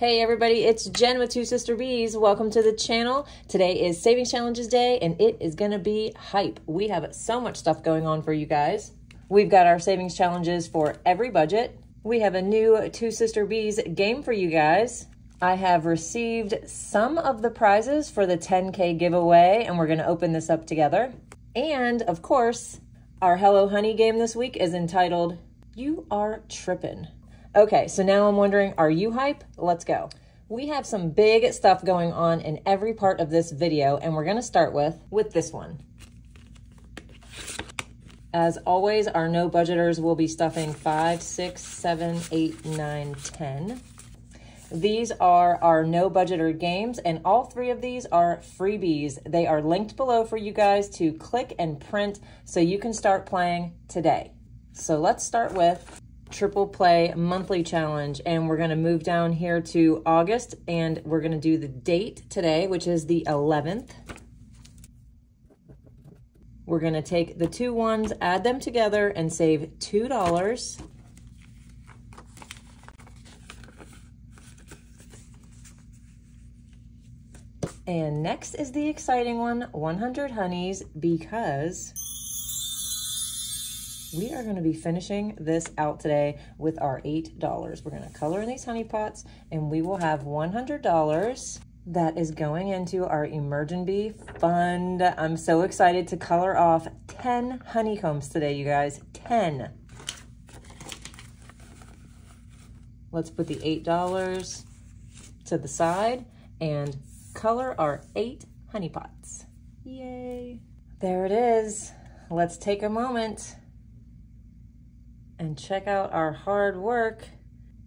Hey everybody, it's Jen with Two Sister Bees. Welcome to the channel. Today is Savings Challenges Day and it is gonna be hype. We have so much stuff going on for you guys. We've got our savings challenges for every budget. We have a new Two Sister Bees game for you guys. I have received some of the prizes for the 10K giveaway and we're gonna open this up together. And of course, our Hello Honey game this week is entitled, You Are Trippin'. Okay, so now I'm wondering, are you hype? Let's go. We have some big stuff going on in every part of this video, and we're gonna start with this one. As always, our no budgeters will be stuffing 5, 6, 7, 8, 9, 10. These are our no budgeter games, and all three of these are freebies. They are linked below for you guys to click and print so you can start playing today. So let's start with Triple Play Monthly Challenge, and we're going to move down here to August, and we're going to do the date today, which is the 11th. We're going to take the two ones, add them together, and save $2. And next is the exciting one, 100 Honeys, because we are going to be finishing this out today with our $8. We're going to color in these honey pots and we will have $100 that is going into our Emergent Bee Fund. I'm so excited to color off 10 honeycombs today, you guys. 10. Let's put the $8 to the side and color our 8 honey pots. Yay. There it is. Let's take a moment and check out our hard work.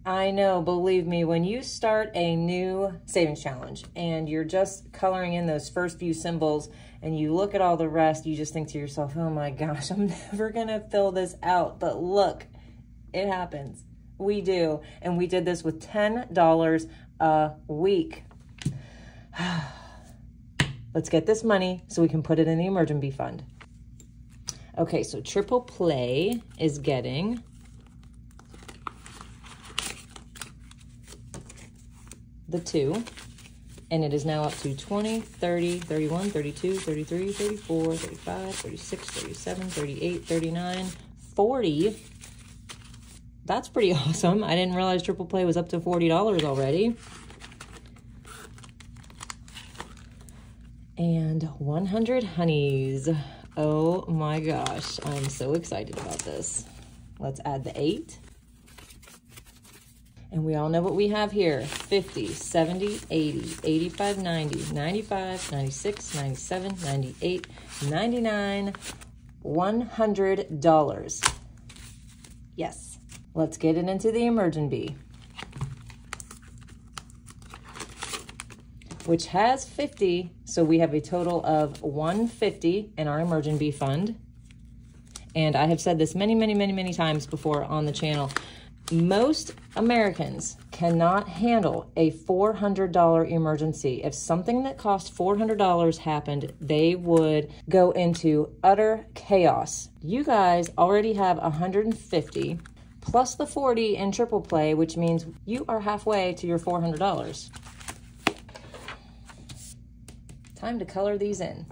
I know, believe me, when you start a new savings challenge and you're just coloring in those first few symbols and you look at all the rest, you just think to yourself, oh my gosh, I'm never gonna fill this out. But look, it happens. We do. And we did this with $10 a week. Let's get this money so we can put it in the Emergent Bee Fund. Okay, so Triple Play is getting the 2, and it is now up to 20, 30, 31, 32, 33, 34, 35, 36, 37, 38, 39, 40. That's pretty awesome. I didn't realize Triple Play was up to $40 already. And 100 Honeys. Oh my gosh, I'm so excited about this. Let's add the 8. And we all know what we have here. 50, 70, 80, 85, 90, 95, 96, 97, 98, 99, $100. Yes. Let's get it into the Emergent Bee, which has 50, so we have a total of 150 in our Emergent Bee Fund. And I have said this many times before on the channel. Most Americans cannot handle a $400 emergency. If something that cost $400 happened, they would go into utter chaos. You guys already have 150 plus the 40 in Triple Play, which means you are halfway to your $400. Time to color these in.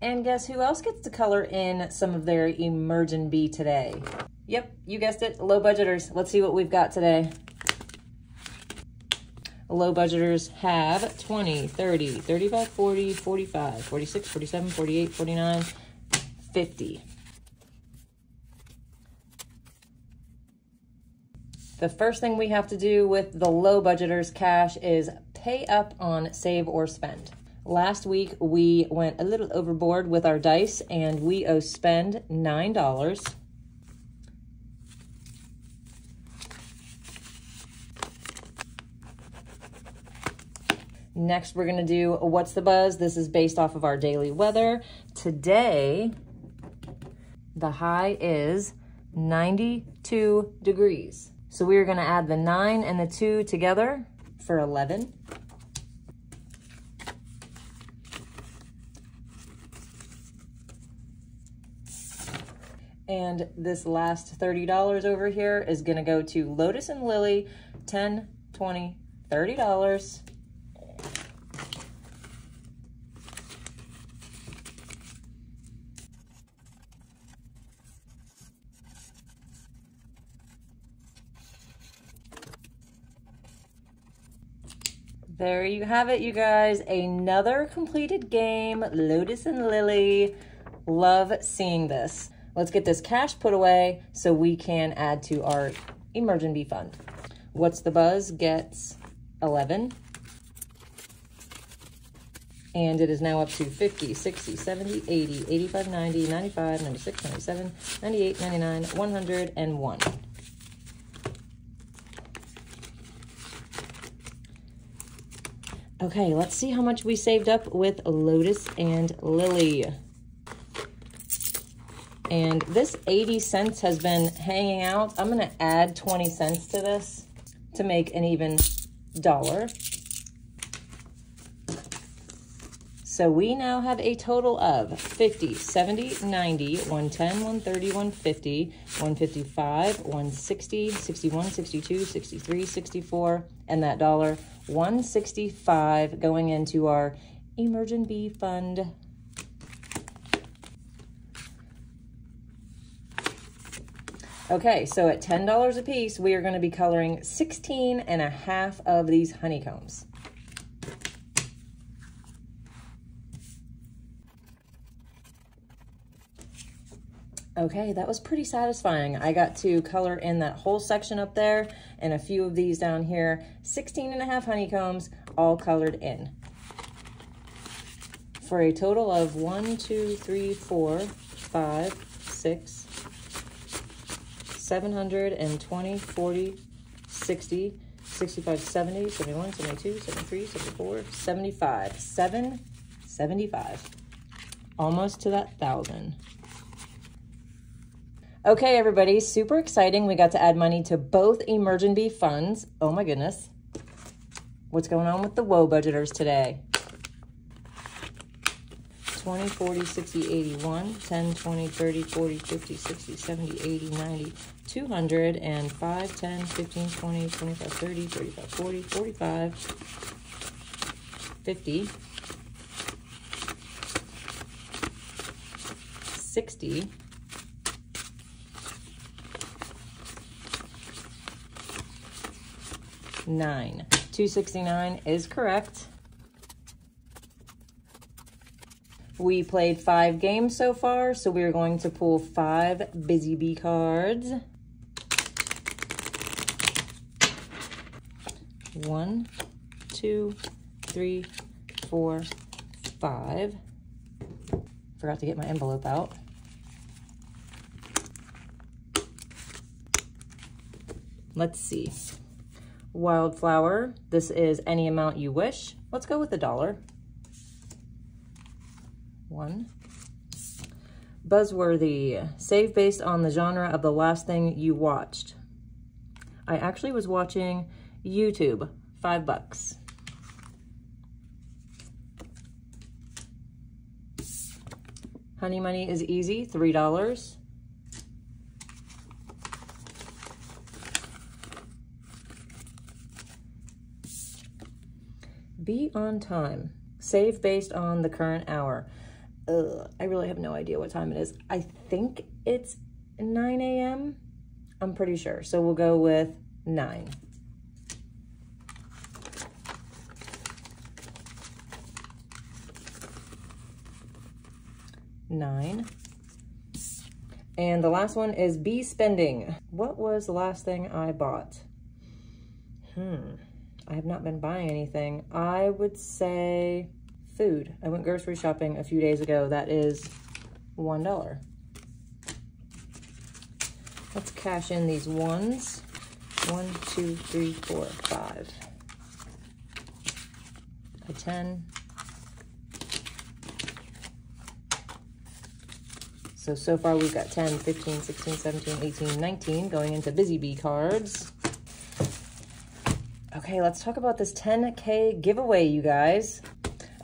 And guess who else gets to color in some of their Emergent Bee today? Yep, you guessed it, low budgeters. Let's see what we've got today. Low budgeters have 20, 30, 35, 40, 45, 46, 47, 48, 49, 50. The first thing we have to do with the low budgeters cash is pay up on save or spend. Last week, we went a little overboard with our dice and we owe spend $9. Next, we're gonna do What's the Buzz? This is based off of our daily weather. Today, the high is 92 degrees. So we are gonna add the 9 and the 2 together for 11. And this last $30 over here is going to go to Lotus and Lily, 10, 20, $30. There you have it, you guys. Another completed game, Lotus and Lily. Love seeing this. Let's get this cash put away so we can add to our Emergent Bee Fund. What's the Buzz gets 11. And it is now up to 50, 60, 70, 80, 85, 90, 95, 96, 97, 98, 99, 101. Okay, let's see how much we saved up with Lotus and Lily. And this 80 cents has been hanging out. I'm gonna add 20 cents to this to make an even dollar. So we now have a total of 50, 70, 90, 110, 130, 150, 155, 160, 61, 62, 63, 64, and that dollar. 165 going into our Emergent Bee Fund. Okay, so at $10 a piece, we are going to be coloring 16.5 of these honeycombs. Okay, that was pretty satisfying. I got to color in that whole section up there and a few of these down here. 16.5 honeycombs, all colored in. For a total of 1, 2, 3, 4, 5, 6, 720, 40, 60, 65, 70, 71, 72, 73, 74, 75. Almost to that 1,000. Okay, everybody, super exciting. We got to add money to both Emergent Bee funds. Oh my goodness. What's going on with the whoa budgeters today? 20, 40, 60, 81, 10, 20, 30, 40, 50, 60, 70, 80, 90, 200, and 5, 10, 15, 20, 25, 30, 35, 40, 45, 50, 60, 9. 269 is correct. We played 5 games so far, so we're going to pull 5 Busy Bee cards. 1, 2, 3, 4, 5. Forgot to get my envelope out. Let's see. Wildflower, this is any amount you wish. Let's go with the dollar. 1. Buzzworthy, save based on the genre of the last thing you watched. I actually was watching YouTube, $5. Honey Money is easy, $3. Be on time. Save based on the current hour. I really have no idea what time it is. I think it's 9 a.m. I'm pretty sure. So we'll go with 9. And the last one is bee spending. What was the last thing I bought? I have not been buying anything. I would say food. I went grocery shopping a few days ago. That is $1. Let's cash in these ones. 1, 2, 3, 4, 5. A 10. So far we've got 10, 15, 16, 17, 18, 19 going into Busy Bee cards. Okay, let's talk about this 10K giveaway, you guys.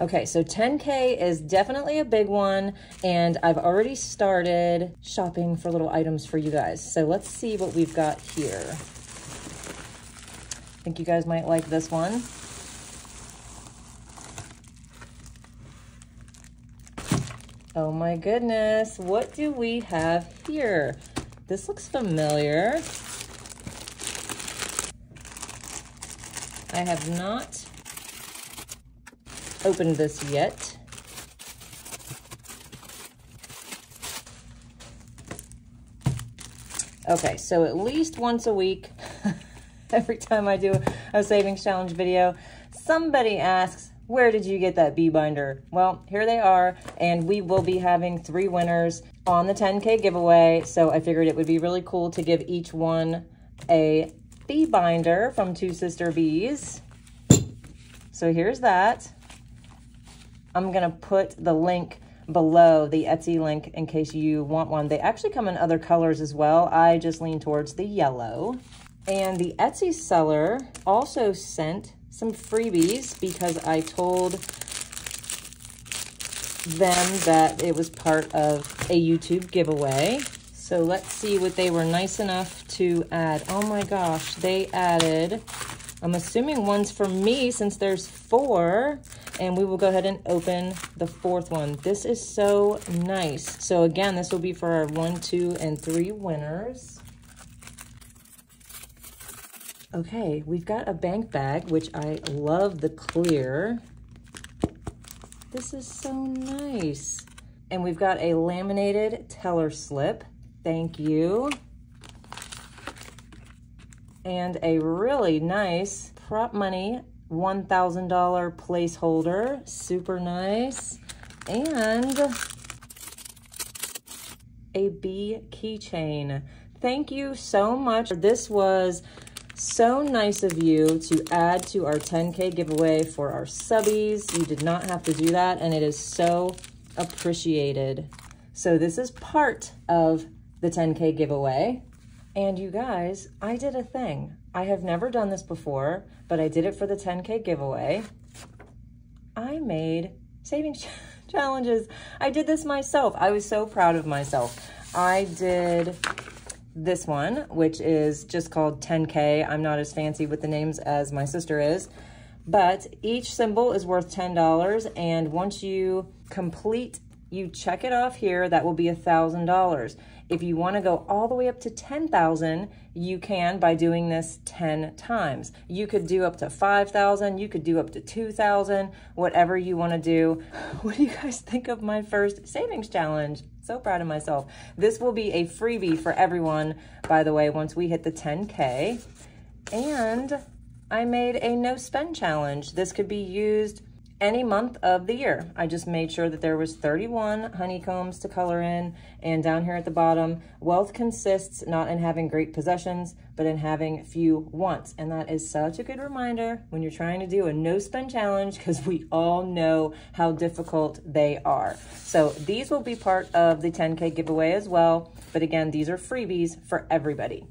Okay, so 10K is definitely a big one, and I've already started shopping for little items for you guys. So let's see what we've got here. I think you guys might like this one. Oh my goodness, what do we have here? This looks familiar. I have not opened this yet. Okay, so at least once a week, every time I do a savings challenge video, somebody asks, where did you get that bee binder? Well, here they are, and we will be having 3 winners on the 10K giveaway, so I figured it would be really cool to give each one a bee binder from Two Sister Bees. So here's that. I'm gonna put the link below, the Etsy link, in case you want one. They actually come in other colors as well. I just lean towards the yellow. And the Etsy seller also sent some freebies because I told them that it was part of a YouTube giveaway. So let's see what they were nice enough to add. Oh my gosh, they added, I'm assuming one's for me since there's 4, and we will go ahead and open the 4th one. This is so nice. So again, this will be for our 1, 2, and 3 winners. Okay, we've got a bank bag, which I love the clear. This is so nice. And we've got a laminated teller slip. Thank you. And a really nice prop money $1,000 placeholder. Super nice. And a bee keychain. Thank you so much. This was so nice of you to add to our 10K giveaway for our subbies. You did not have to do that, and it is so appreciated. So this is part of the 10K giveaway. And you guys, I did a thing. I have never done this before, but I did it for the 10K giveaway. I made savings challenges. I did this myself. I was so proud of myself. I did this one, which is just called 10K. I'm not as fancy with the names as my sister is, but each symbol is worth $10. And once you complete, you check it off here, that will be $1,000. If you want to go all the way up to 10,000, you can by doing this 10 times. You could do up to 5,000, you could do up to 2,000, whatever you want to do. What do you guys think of my first savings challenge? So proud of myself. This will be a freebie for everyone, by the way, once we hit the 10K. And I made a no spend challenge. This could be used any month of the year. I just made sure that there was 31 honeycombs to color in, and down here at the bottom, wealth consists not in having great possessions, but in having few wants. And that is such a good reminder when you're trying to do a no spend challenge, because we all know how difficult they are. So these will be part of the 10K giveaway as well. But again, these are freebies for everybody.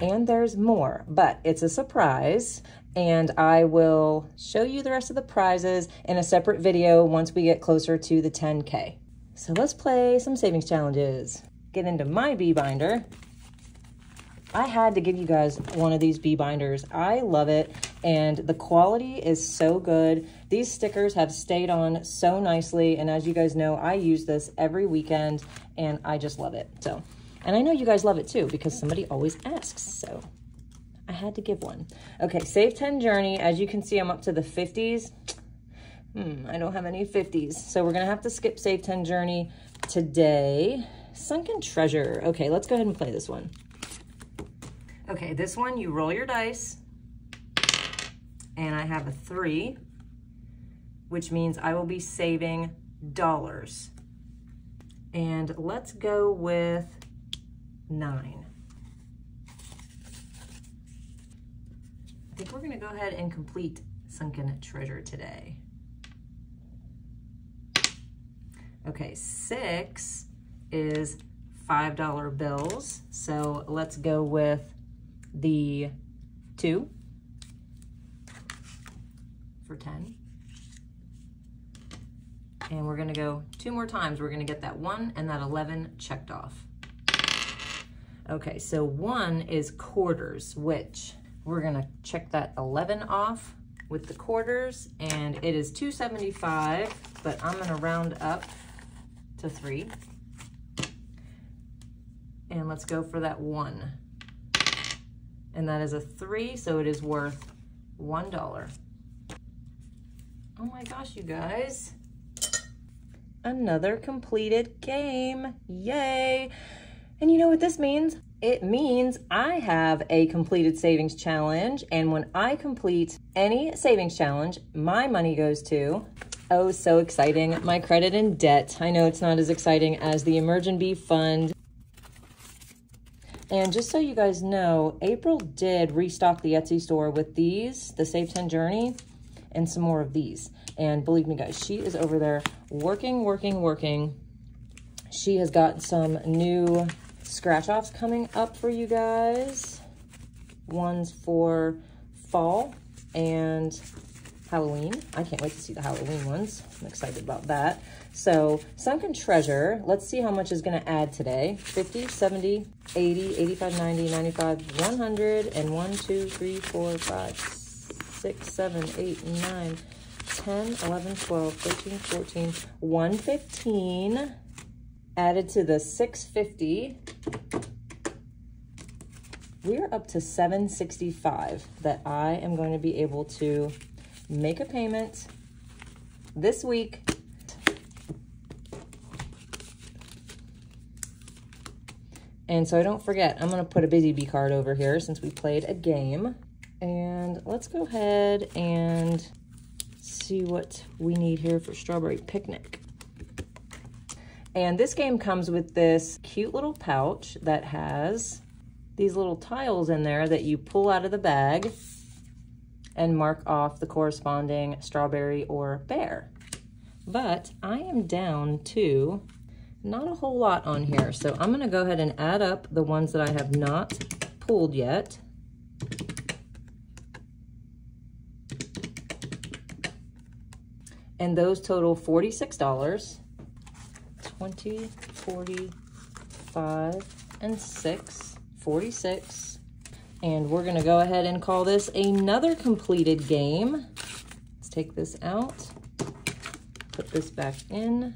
And there's more, but it's a surprise. And I will show you the rest of the prizes in a separate video once we get closer to the 10K. So let's play some savings challenges. Get into my bee binder. I had to give you guys one of these bee binders. I love it, and the quality is so good. These stickers have stayed on so nicely, and as you guys know, I use this every weekend, and I just love it. So, and I know you guys love it too, because somebody always asks, so I had to give one. Okay, save 10 journey. As you can see, I'm up to the 50s. I don't have any 50s. So we're gonna have to skip save 10 journey today. Sunken treasure. Okay, let's go ahead and play this one. Okay, this one, you roll your dice, and I have a 3, which means I will be saving dollars. And let's go with 9. I think we're gonna go ahead and complete Sunken Treasure today. Okay, 6 is $5 bills. So let's go with the 2. for 10. And we're gonna go two more times. We're gonna get that 1 and that 11 checked off. Okay, so 1 is quarters, which we're gonna check that 11 off with the quarters, and it is $2.75, but I'm gonna round up to 3. And let's go for that 1. And that is a 3, so it is worth $1. Oh my gosh, you guys. Another completed game, yay. And you know what this means? It means I have a completed savings challenge, and when I complete any savings challenge, my money goes to, oh, so exciting, my credit and debt. I know it's not as exciting as the Emergent Bee Fund. And just so you guys know, April did restock the Etsy store with these, the Save 10 Journey, and some more of these. And believe me guys, she is over there working. She has got some new scratch-offs coming up for you guys. One's for fall and Halloween. I can't wait to see the Halloween ones. I'm excited about that. So Sunken Treasure, let's see how much is gonna add today. 50, 70, 80, 85, 90, 95, 100, and 1, 2, 3, 4, 5, 6, 7, 8, 9, 10, 11, 12, 13, 14, 115. Added to the 650, we're up to 765 that I am going to be able to make a payment this week. And so I don't forget, I'm gonna put a Busy Bee card over here since we played a game. And let's go ahead and see what we need here for Strawberry Picnic. And this game comes with this cute little pouch that has these little tiles in there that you pull out of the bag and mark off the corresponding strawberry or pear. But I am down to not a whole lot on here. So I'm gonna go ahead and add up the ones that I have not pulled yet. And those total $46. 20, 40, 5, and 6, 46. And we're gonna go ahead and call this another completed game. Let's take this out, put this back in.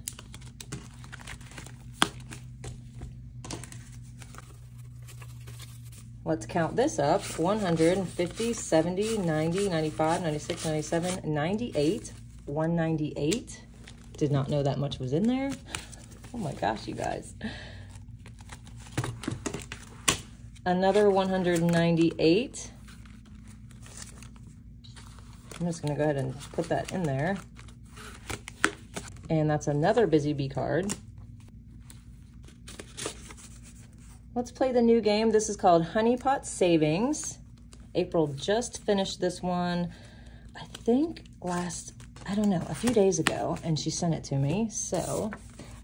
Let's count this up, 150, 70, 90, 95, 96, 97, 98, 198. Did not know that much was in there. Oh my gosh, you guys. Another 198. I'm just gonna go ahead and put that in there. And that's another Busy Bee card. Let's play the new game. This is called Honey Pot Savings. April just finished this one, I think last, I don't know, a few days ago, and she sent it to me, so.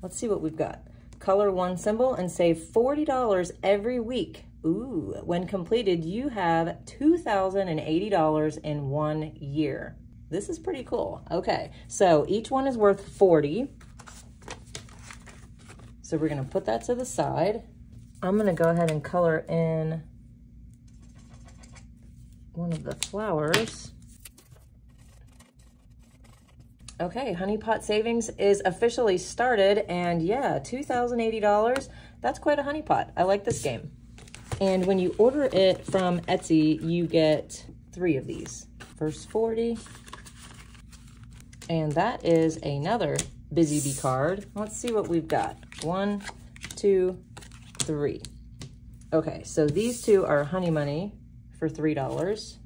Let's see what we've got. Color one symbol and save $40 every week. Ooh, when completed, you have $2,080 in 1 year. This is pretty cool. Okay, so each one is worth 40. So we're gonna put that to the side. I'm gonna go ahead and color in one of the flowers. Okay, Honey Pot Savings is officially started, and yeah, $2,080, that's quite a honey pot. I like this game. And when you order it from Etsy, you get 3 of these. First 40, and that is another Busy Bee card. Let's see what we've got. 1, 2, 3. Okay, so these two are Honey Money for $3.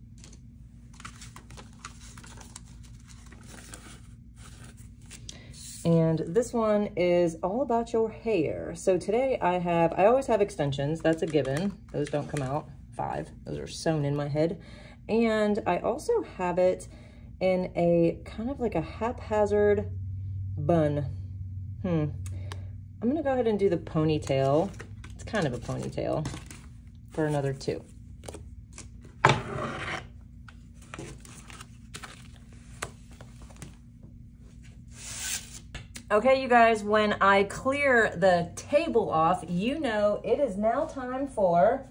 And this one is all about your hair. So today I always have extensions, that's a given. Those don't come out, 5. Those are sewn in my head. And I also have it in a kind of like a haphazard bun. I'm gonna go ahead and do the ponytail. It's kind of a ponytail for another 2. Okay, you guys, when I clear the table off, you know it is now time for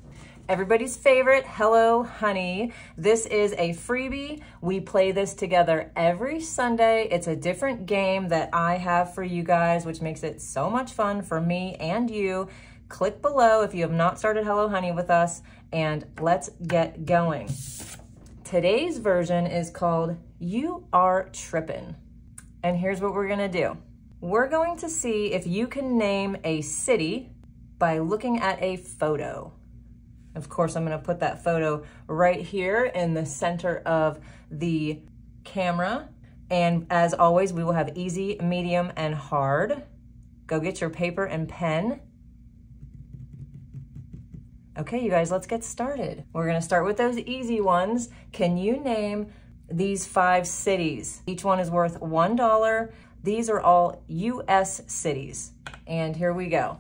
everybody's favorite, Hello Honey. This is a freebie. We play this together every Sunday. It's a different game that I have for you guys, which makes it so much fun for me and you. Click below if you have not started Hello Honey with us, and let's get going. Today's version is called You Are Trippin'. And here's what we're gonna do. We're going to see if you can name a city by looking at a photo. Of course, I'm gonna put that photo right here in the center of the camera. And as always, we will have easy, medium, and hard. Go get your paper and pen. Okay, you guys, let's get started. We're gonna start with those easy ones. Can you name these 5 cities? Each one is worth $1. These are all US cities. And here we go.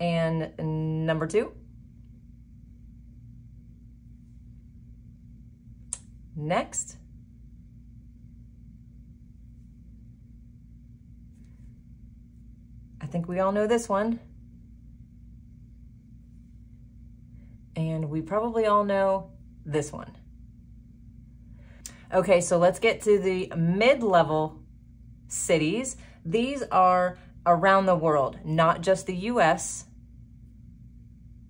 And number 2. Next. I think we all know this one. And we probably all know this one. Okay, so let's get to the mid-level cities. These are around the world, not just the US.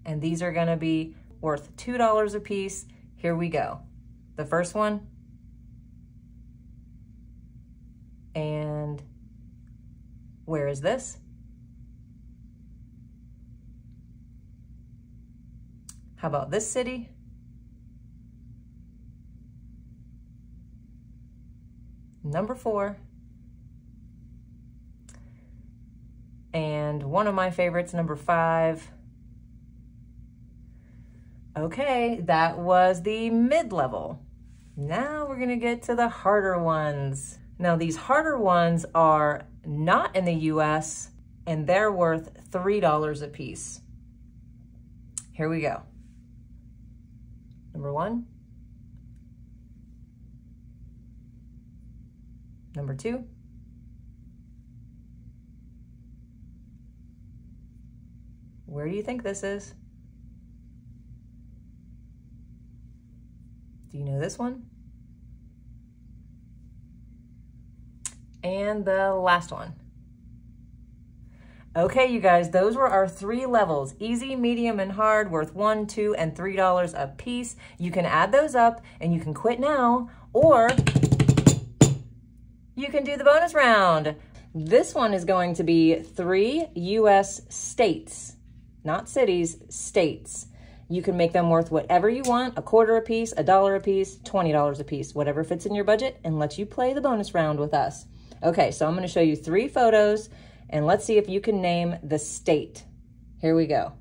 And these are gonna be worth $2 a piece. Here we go. The first one. And where is this? How about this city? Number 4. And one of my favorites, number 5. Okay, that was the mid-level. Now we're gonna get to the harder ones. Now these harder ones are not in the US and they're worth $3 a piece. Here we go. Number 1. Number 2. Where do you think this is? Do you know this one? And the last one. Okay, you guys, those were our 3 levels, easy, medium, and hard, worth $1, $2, and $3 a piece. You can add those up and you can quit now, or you can do the bonus round. This one is going to be 3 US states, not cities, states. You can make them worth whatever you want, $0.25 a piece, $1 a piece, $20 a piece, whatever fits in your budget, and let you play the bonus round with us. Okay, so I'm gonna show you 3 photos and let's see if you can name the state. Here we go.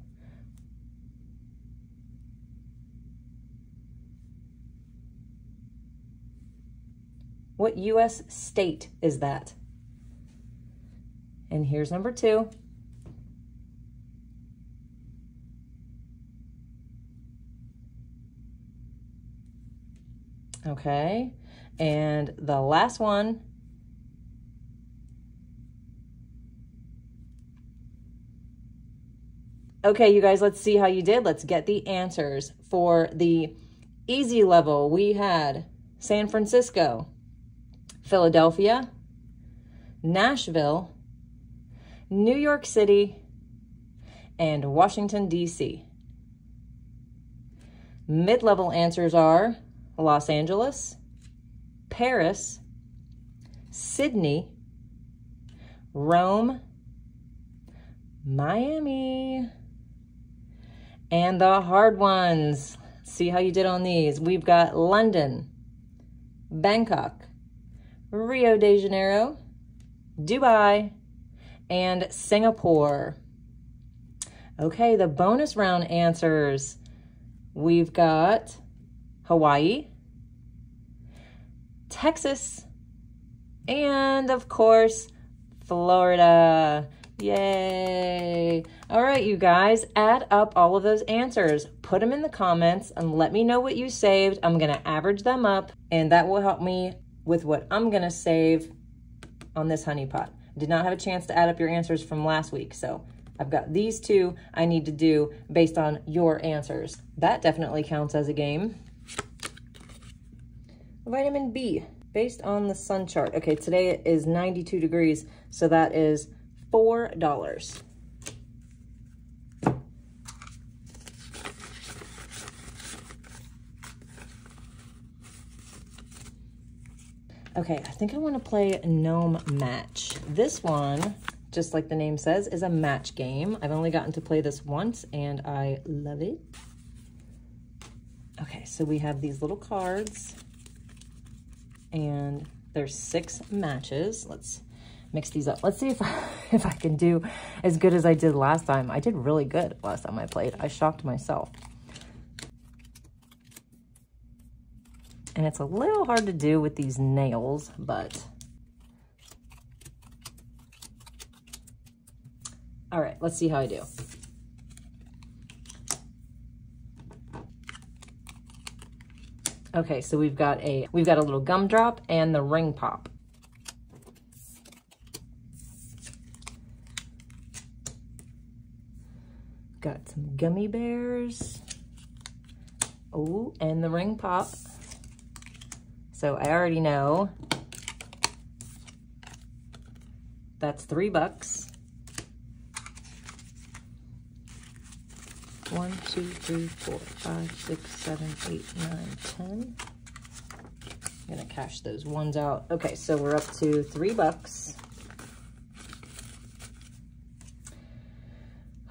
What US state is that? And here's number 2. Okay, and the last one. Okay, you guys, let's see how you did. Let's get the answers. For the easy level, we had San Francisco, Philadelphia, Nashville, New York City, and Washington, D.C. Mid-level answers are Los Angeles, Paris, Sydney, Rome, Miami, and the hard ones. See how you did on these. We've got London, Bangkok, Rio de Janeiro, Dubai, and Singapore. Okay, the bonus round answers. We've got Hawaii, Texas, and of course, Florida. Yay. All right, you guys, add up all of those answers. Put them in the comments and let me know what you saved. I'm going to average them up and that will help me with what I'm going to save on this honey pot. I did not have a chance to add up your answers from last week, so I've got these two I need to do based on your answers. That definitely counts as a game. Vitamin B, based on the sun chart. Okay, today it is 92 degrees, so that is $4. Okay, I think I want to play Gnome Match. This one, just like the name says, is a match game. I've only gotten to play this once and I love it. Okay, so we have these little cards and there's 6 matches. Let's mix these up. Let's see if I can do as good as I did last time. I did really good last time I played. I shocked myself. And it's a little hard to do with these nails, but... All right, let's see how I do. Okay, so we've got a little gumdrop and the ring pop. Got some gummy bears. Oh, and the ring pop. So I already know that's $3. 1, 2, 3, 4, 5, 6, 7, 8, 9, 10. I'm gonna cash those ones out. Okay, so we're up to $3.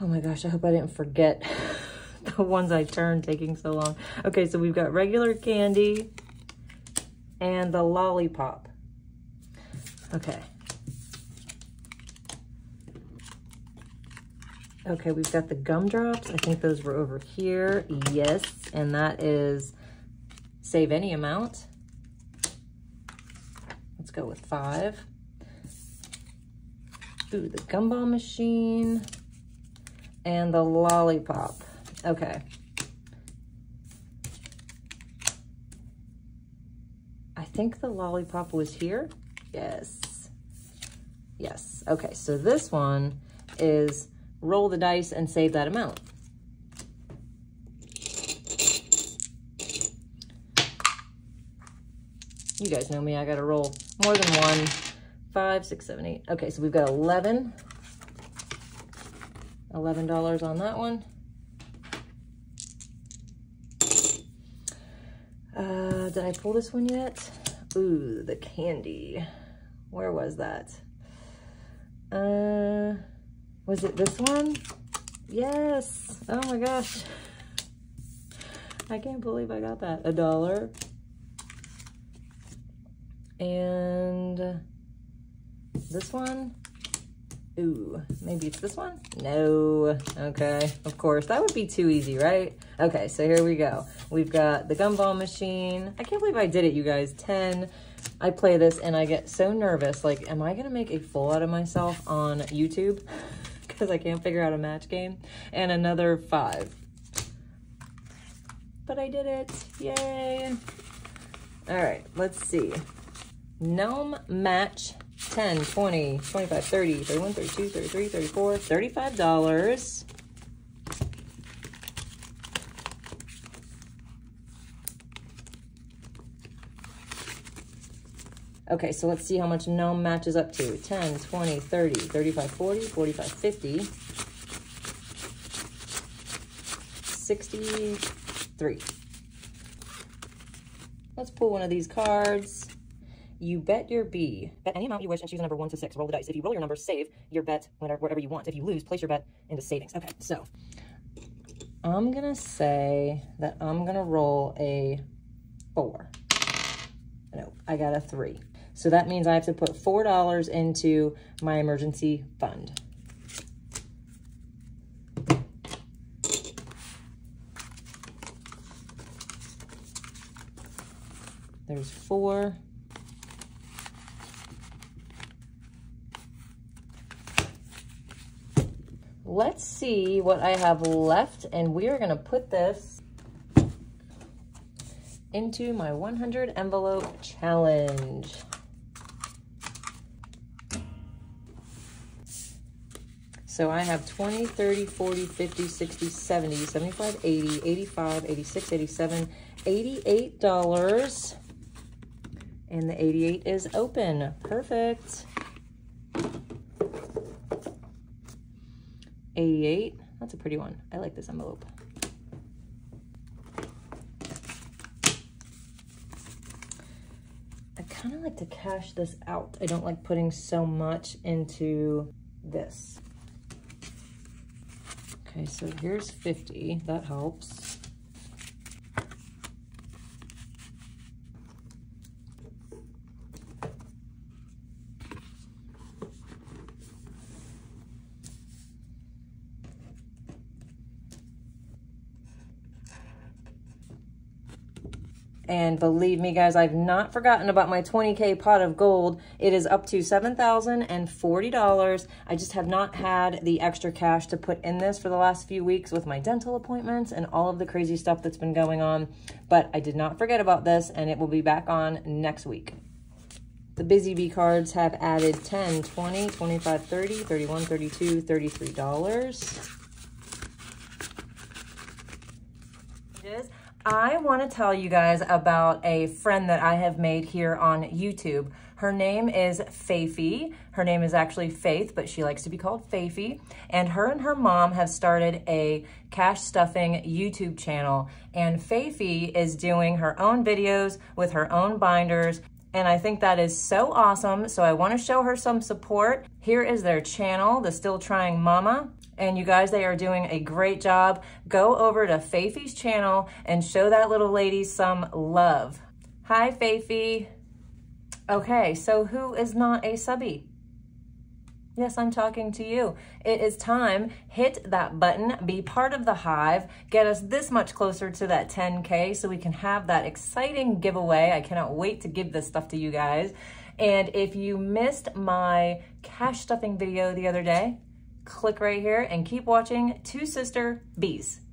Oh my gosh, I hope I didn't forget the ones I turned taking so long. Okay, so we've got regular candy and the lollipop. Okay. Okay, we've got the gumdrops. I think those were over here. Yes, and that is save any amount. Let's go with 5. Ooh, the gumball machine and the lollipop. Okay. I think the lollipop was here. Yes. Yes. Okay, so this one is roll the dice and save that amount. You guys know me, I gotta roll more than one. 5, 6, 7, 8. Okay, so we've got 11. $11 on that one. Did I pull this one yet? Ooh, the candy. Where was that? Was it this one? Yes. Oh my gosh. I can't believe I got that. $1. And this one? Ooh, maybe it's this one? No. Okay, of course. That would be too easy, right? Okay, so here we go. We've got the gumball machine. I can't believe I did it, you guys. 10. I play this and I get so nervous. Like, am I going to make a fool out of myself on YouTube? Because I can't figure out a match game. And another 5. But I did it. Yay. All right, let's see. Gnome Match. 10, 20, 25, 30, 31, 32, 33, 34, $35. Okay, so let's see how much Gnome matches up to. 10, 20, 30, 35, 40, 45, 50, 63. Let's pull one of these cards. You bet your bee. Bet any amount you wish and choose a number 1 to 6. Roll the dice. If you roll your number, save your bet whatever you want. If you lose, place your bet into savings. Okay, so I'm gonna say that I'm gonna roll a 4. No, I got a 3. So that means I have to put $4 into my emergency fund. There's 4. let's see what I have left, and we are gonna put this into my 100 envelope challenge. So I have 20, 30, 40, 50, 60, 70, 75, 80, 85, 86, 87, $88. And the 88 is open. Perfect. 88. That's a pretty one. I like this envelope. I kind of like to cash this out. I don't like putting so much into this. Okay, so here's 50. That helps. And believe me, guys, I've not forgotten about my 20K pot of gold. It is up to $7,040. I just have not had the extra cash to put in this for the last few weeks with my dental appointments and all of the crazy stuff that's been going on. But I did not forget about this, and it will be back on next week. The Busy Bee cards have added 10, 20, 25, 30, 31, 32, $33. I want to tell you guys about a friend that I have made here on YouTube. Her name is Fafi. Her name is actually Faith, but she likes to be called Fafi. And her mom have started a cash stuffing YouTube channel. And Fafi is doing her own videos with her own binders. And I think that is so awesome. So I want to show her some support. Here is their channel, The Still Trying Mama. And you guys, they are doing a great job. Go over to Fafi's channel and show that little lady some love. Hi, Fafi. Okay, so who is not a subby? Yes, I'm talking to you. It is time. Hit that button, be part of the hive, get us this much closer to that 10K so we can have that exciting giveaway. I cannot wait to give this stuff to you guys. And if you missed my cash stuffing video the other day, click right here and keep watching Two Sister Bees.